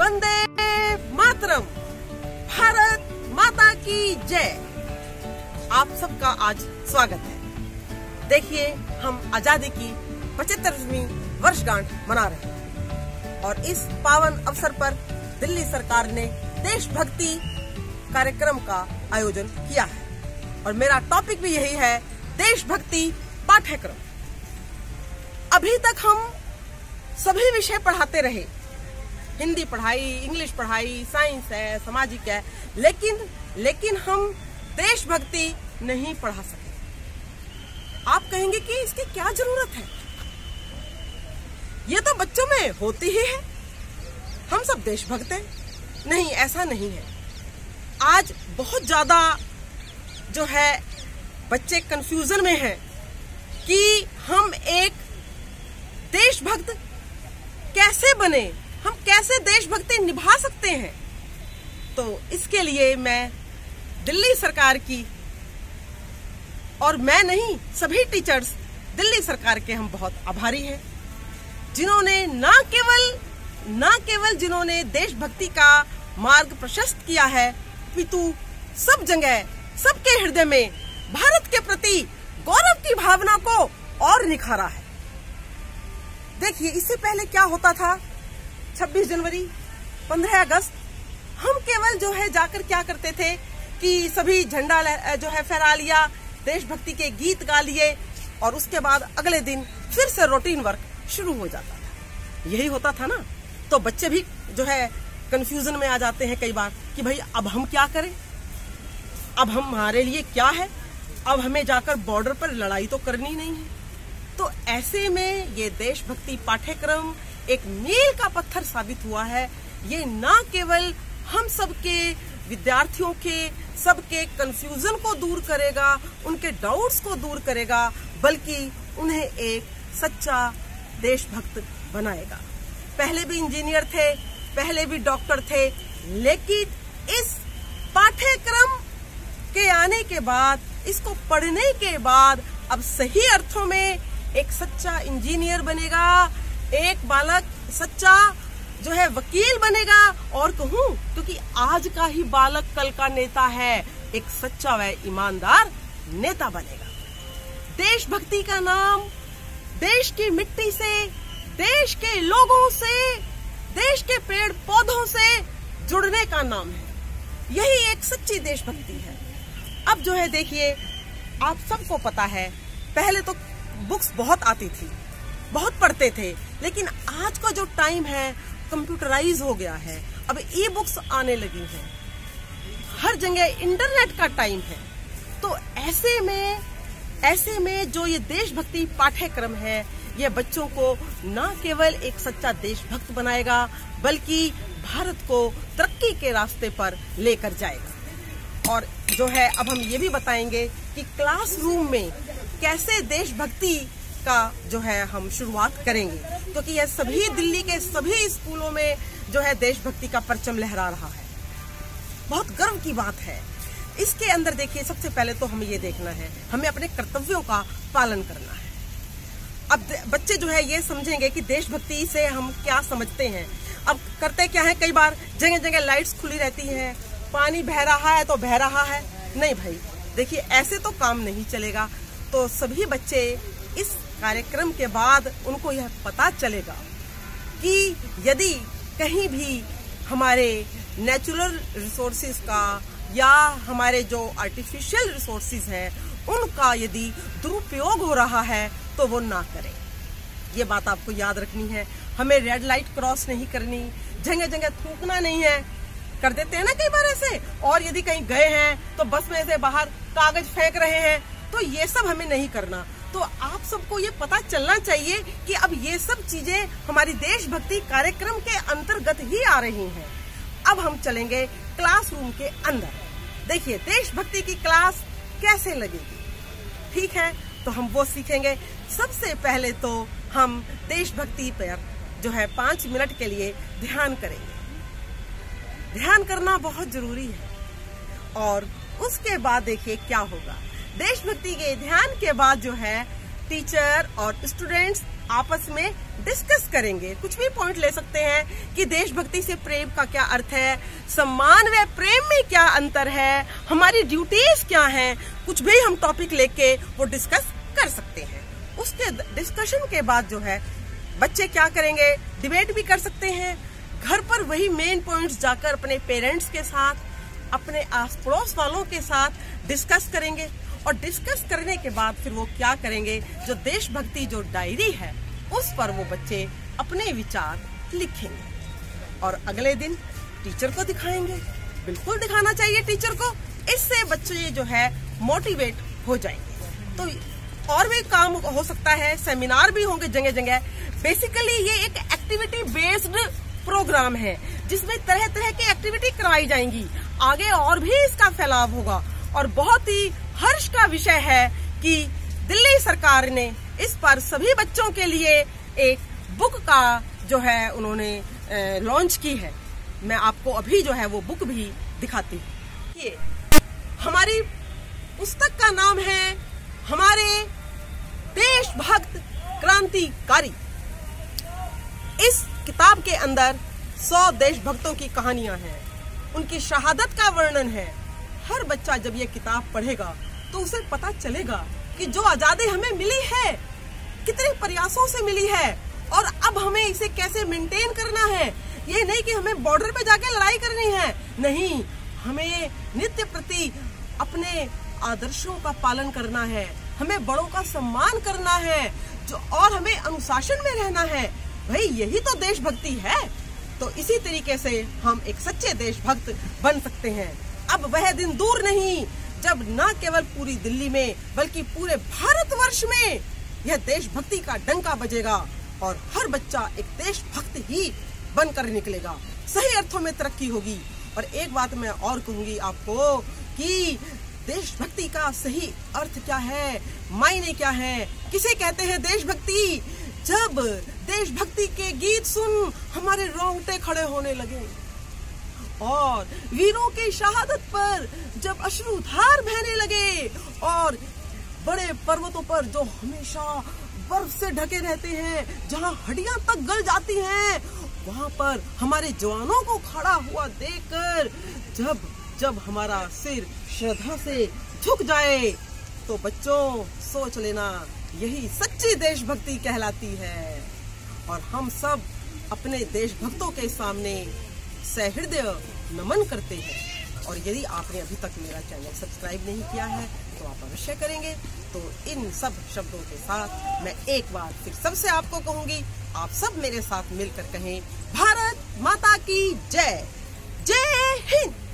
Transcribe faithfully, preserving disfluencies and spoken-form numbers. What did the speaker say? वंदे मातरम, भारत माता की जय। आप सबका आज स्वागत है। देखिए, हम आजादी की पचहत्तरवीं वर्षगांठ मना रहे हैं और इस पावन अवसर पर दिल्ली सरकार ने देशभक्ति कार्यक्रम का आयोजन किया है और मेरा टॉपिक भी यही है, देशभक्ति पाठ्यक्रम। अभी तक हम सभी विषय पढ़ाते रहे, हिंदी पढ़ाई, इंग्लिश पढ़ाई, साइंस है, सामाजिक है, लेकिन लेकिन हम देशभक्ति नहीं पढ़ा सके। आप कहेंगे कि इसकी क्या जरूरत है, ये तो बच्चों में होती ही है, हम सब देशभक्त हैं। नहीं, ऐसा नहीं है। आज बहुत ज्यादा जो है बच्चे कंफ्यूजन में हैं कि हम एक देशभक्त कैसे बने, हम कैसे देशभक्ति निभा सकते हैं। तो इसके लिए मैं दिल्ली सरकार की, और मैं नहीं, सभी टीचर्स दिल्ली सरकार के हम बहुत आभारी हैं, जिन्होंने ना केवल ना केवल जिन्होंने देशभक्ति का मार्ग प्रशस्त किया है, पितु सब जगह सबके हृदय में भारत के प्रति गौरव की भावना को और निखारा है। देखिए, इससे पहले क्या होता था, छब्बीस जनवरी, पंद्रह अगस्त, हम केवल जो है जाकर क्या करते थे कि सभी झंडा जो है फहरा लिया, देशभक्ति के गीत गा लिए और उसके बाद अगले दिन फिर से रूटीन वर्क शुरू हो जाता था। यही होता था ना, तो बच्चे भी जो है कंफ्यूजन में आ जाते हैं कई बार कि भाई अब हम क्या करें, अब हमारे लिए क्या है, अब हमें जाकर बॉर्डर पर लड़ाई तो करनी नहीं है। तो ऐसे में ये देशभक्ति पाठ्यक्रम एक मील का पत्थर साबित हुआ है। ये ना केवल हम सबके विद्यार्थियों के सबके कंफ्यूजन को दूर करेगा, उनके डाउट्स को दूर करेगा, बल्कि उन्हें एक सच्चा देशभक्त बनाएगा। पहले भी इंजीनियर थे, पहले भी डॉक्टर थे, लेकिन इस पाठ्यक्रम के आने के बाद, इसको पढ़ने के बाद अब सही अर्थों में एक सच्चा इंजीनियर बनेगा, एक बालक सच्चा जो है वकील बनेगा, और कहूँ क्योंकि आज का ही बालक कल का नेता है, एक सच्चा व ईमानदार नेता बनेगा। देशभक्ति का नाम देश की मिट्टी से, देश के लोगों से, देश के पेड़ पौधों से जुड़ने का नाम है। यही एक सच्ची देशभक्ति है। अब जो है देखिए, आप सबको पता है, पहले तो बुक्स बहुत आती थी, बहुत पढ़ते थे, लेकिन आज का जो टाइम है कंप्यूटराइज हो गया है, अब ई बुक्स आने लगी हैं, हर जगह इंटरनेट का टाइम है। तो ऐसे में ऐसे में जो ये देशभक्ति पाठ्यक्रम है, ये बच्चों को ना केवल एक सच्चा देशभक्त बनाएगा, बल्कि भारत को तरक्की के रास्ते पर लेकर जाएगा। और जो है अब हम ये भी बताएंगे कि क्लासरूम में कैसे देशभक्ति का जो है हम शुरुआत करेंगे, क्योंकि तो यह सभी दिल्ली के सभी स्कूलों में जो है देशभक्ति का परचम लहरा रहा है, बहुत गर्व की बात है। इसके अंदर देखिए, सबसे पहले तो हमें ये देखना है, हमें अपने कर्तव्यों का पालन करना है। अब बच्चे जो है ये समझेंगे कि देशभक्ति से हम क्या समझते हैं। अब करते क्या है, कई बार जगह जगह लाइट्स खुली रहती है, पानी बह रहा है तो बह रहा है, नहीं भाई, देखिए ऐसे तो काम नहीं चलेगा। तो सभी बच्चे इस कार्यक्रम के बाद उनको यह पता चलेगा कि यदि कहीं भी हमारे नेचुरल रिसोर्सेज का या हमारे जो आर्टिफिशियल रिसोर्सेज हैं उनका यदि दुरुपयोग हो रहा है तो वो ना करें। ये बात आपको याद रखनी है। हमें रेड लाइट क्रॉस नहीं करनी, जगह जगह थूकना नहीं है, कर देते हैं ना कई बार ऐसे, और यदि कहीं गए हैं तो बस में से बाहर कागज फेंक रहे हैं, तो ये सब हमें नहीं करना। तो आप सबको ये पता चलना चाहिए कि अब ये सब चीजें हमारी देशभक्ति कार्यक्रम के अंतर्गत ही आ रही हैं। अब हम चलेंगे क्लासरूम के अंदर। देखिए, देशभक्ति की क्लास कैसे लगेगी, ठीक है, तो हम वो सीखेंगे। सबसे पहले तो हम देशभक्ति पर जो है पांच मिनट के लिए ध्यान करेंगे। ध्यान करना बहुत जरूरी है। और उसके बाद देखिए क्या होगा, देशभक्ति के ध्यान के बाद जो है टीचर और स्टूडेंट्स आपस में डिस्कस करेंगे। कुछ भी पॉइंट ले सकते हैं कि देशभक्ति से प्रेम का क्या अर्थ है, सम्मान व प्रेम में क्या अंतर है, हमारी ड्यूटीज क्या हैं, कुछ भी हम टॉपिक लेके वो डिस्कस कर सकते हैं। उसके डिस्कशन के बाद जो है बच्चे क्या करेंगे, डिबेट भी कर सकते हैं। घर पर वही मेन पॉइंट्स जाकर अपने पेरेंट्स के साथ, अपने आस पड़ोस वालों के साथ डिस्कस करेंगे और डिस्कस करने के बाद फिर वो क्या करेंगे, जो देशभक्ति जो डायरी है उस पर वो बच्चे अपने विचार लिखेंगे और अगले दिन टीचर को दिखाएंगे। बिल्कुल दिखाना चाहिए टीचर को, इससे बच्चे जो है मोटिवेट हो जाएंगे। तो और भी काम हो सकता है, सेमिनार भी होंगे जगह जगह। बेसिकली ये एक एक्टिविटी बेस्ड प्रोग्राम है जिसमें तरह तरह की एक्टिविटी करवाई जाएंगी। आगे और भी इसका फैलाव होगा और बहुत ही हर्ष का विषय है कि दिल्ली सरकार ने इस पर सभी बच्चों के लिए एक बुक का जो है उन्होंने लॉन्च की है। मैं आपको अभी जो है वो बुक भी दिखाती हूँ। ये हमारी पुस्तक का नाम है हमारे देशभक्त क्रांतिकारी। इस किताब के अंदर सौ देशभक्तों की कहानियां हैं, उनकी शहादत का वर्णन है। हर बच्चा जब ये किताब पढ़ेगा तो उसे पता चलेगा कि जो आजादी हमें मिली है कितने प्रयासों से मिली है और अब हमें इसे कैसे मेंटेन करना है। ये नहीं कि हमें बॉर्डर पे जाके लड़ाई करनी है, नहीं, हमें नित्य प्रति अपने आदर्शों का पालन करना है, हमें बड़ों का सम्मान करना है जो और हमें अनुशासन में रहना है। भाई यही तो देशभक्ति है। तो इसी तरीके से हम एक सच्चे देशभक्त बन सकते हैं। अब वह दिन दूर नहीं जब न केवल पूरी दिल्ली में बल्कि पूरे भारतवर्ष में यह देशभक्ति का डंका बजेगा और हर बच्चा एक देशभक्त ही बनकर निकलेगा। सही अर्थों में तरक्की होगी। और एक बात मैं और कहूंगी आपको कि देशभक्ति का सही अर्थ क्या है, मायने क्या है, किसे कहते हैं देशभक्ति। जब देशभक्ति के गीत सुन हमारे रोंगटे खड़े होने लगे और वीरों की शहादत पर जब अश्रुधार बहने लगे और बड़े पर्वतों पर जो हमेशा बर्फ से ढके रहते हैं, जहां हड्डियां तक गल जाती हैं, वहां पर हमारे जवानों को खड़ा हुआ देखकर जब जब हमारा सिर श्रद्धा से झुक जाए तो बच्चों सोच लेना यही सच्ची देशभक्ति कहलाती है। और हम सब अपने देशभक्तों के सामने सहृदय नमन करते हैं। और यदि आपने अभी तक मेरा चैनल सब्सक्राइब नहीं किया है तो आप अवश्य करेंगे। तो इन सब शब्दों के साथ मैं एक बार फिर सबसे आपको कहूंगी, आप सब मेरे साथ मिलकर कहें भारत माता की जय, जय हिंद।